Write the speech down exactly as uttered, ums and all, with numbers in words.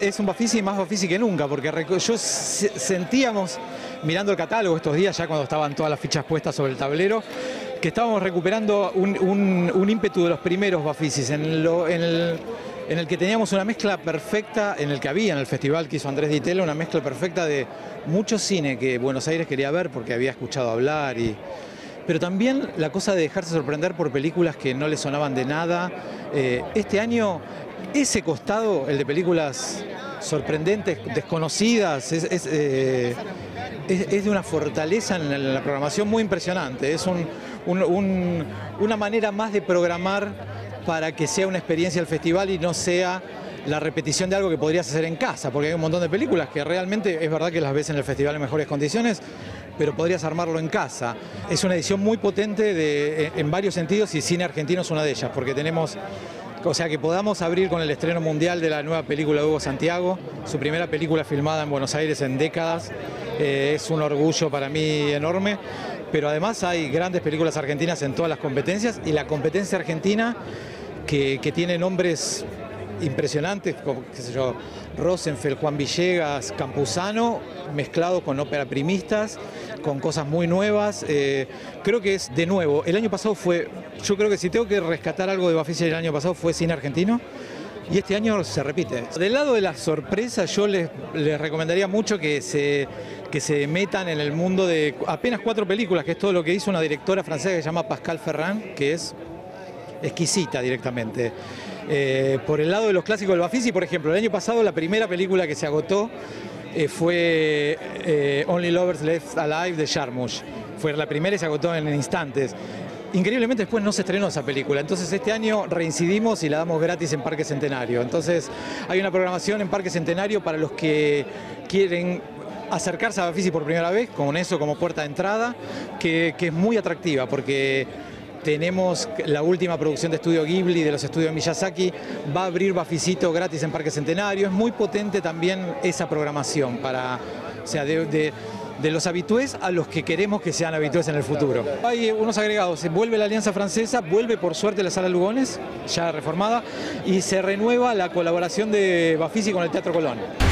Es un Bafici más Bafici que nunca, porque yo sentíamos, mirando el catálogo estos días, ya cuando estaban todas las fichas puestas sobre el tablero, que estábamos recuperando un, un, un ímpetu de los primeros Baficis, en, lo, en, el, en el que teníamos una mezcla perfecta, en el que había en el festival que hizo Andrés Di Tella, una mezcla perfecta de mucho cine que Buenos Aires quería ver porque había escuchado hablar, y pero también la cosa de dejarse sorprender por películas que no le sonaban de nada. Eh, este año, ese costado, el de películas sorprendentes, desconocidas, es, es, eh, es, es de una fortaleza en la, en la programación muy impresionante. Es un, un, un, una manera más de programar para que sea una experiencia el festival y no sea la repetición de algo que podrías hacer en casa, porque hay un montón de películas que realmente es verdad que las ves en el festival en mejores condiciones, pero podrías armarlo en casa. Es una edición muy potente de, en varios sentidos, y cine argentino es una de ellas, porque tenemos... O sea, que podamos abrir con el estreno mundial de la nueva película de Hugo Santiago, su primera película filmada en Buenos Aires en décadas, eh, es un orgullo para mí enorme, pero además hay grandes películas argentinas en todas las competencias, y la competencia argentina que, que tiene nombres impresionantes, como, qué sé yo, Rosenfeld, Juan Villegas, Campuzano, mezclado con ópera primistas, con cosas muy nuevas. Eh, creo que es, de nuevo, el año pasado fue, yo creo que si tengo que rescatar algo de Bafici del año pasado fue cine argentino, y este año se repite. Del lado de la sorpresa, yo les, les recomendaría mucho que se, que se metan en el mundo de apenas cuatro películas, que es todo lo que hizo una directora francesa que se llama Pascal Ferrand, que es exquisita directamente. Eh, por el lado de los clásicos del Bafici, por ejemplo, el año pasado la primera película que se agotó eh, fue eh, Only Lovers Left Alive de Jarmusch. Fue la primera y se agotó en instantes. Increíblemente después no se estrenó esa película, entonces este año reincidimos y la damos gratis en Parque Centenario. Entonces hay una programación en Parque Centenario para los que quieren acercarse a Bafici por primera vez, con eso como puerta de entrada, que, que es muy atractiva porque... Tenemos la última producción de Estudio Ghibli, de los Estudios Miyazaki, va a abrir Baficito gratis en Parque Centenario. Es muy potente también esa programación, para, o sea, de, de, de los habitués a los que queremos que sean habitués en el futuro. Hay unos agregados, vuelve la Alianza Francesa, vuelve por suerte la Sala Lugones, ya reformada, y se renueva la colaboración de Bafici con el Teatro Colón.